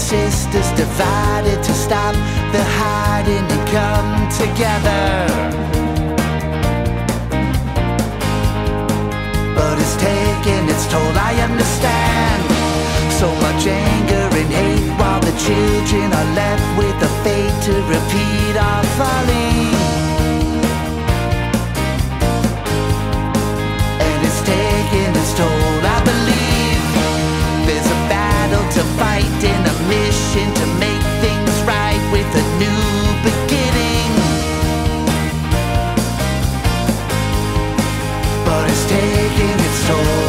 and sisters divided to stop the hiding and come together. But it's taking its toll, I understand. So much anger and hate while the children are left with the fate to repeat our folly. And it's taking its toll, I believe. There's a battle to fight and a mission to make things right with a new beginning. But it's taking its toll.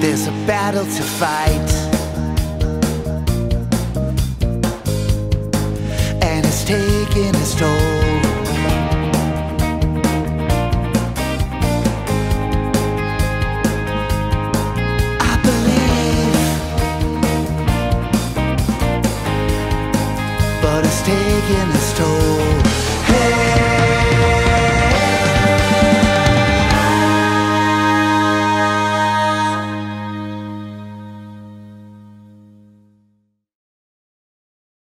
There's a battle to fight, and it's taking its toll. I believe, but it's taking its toll.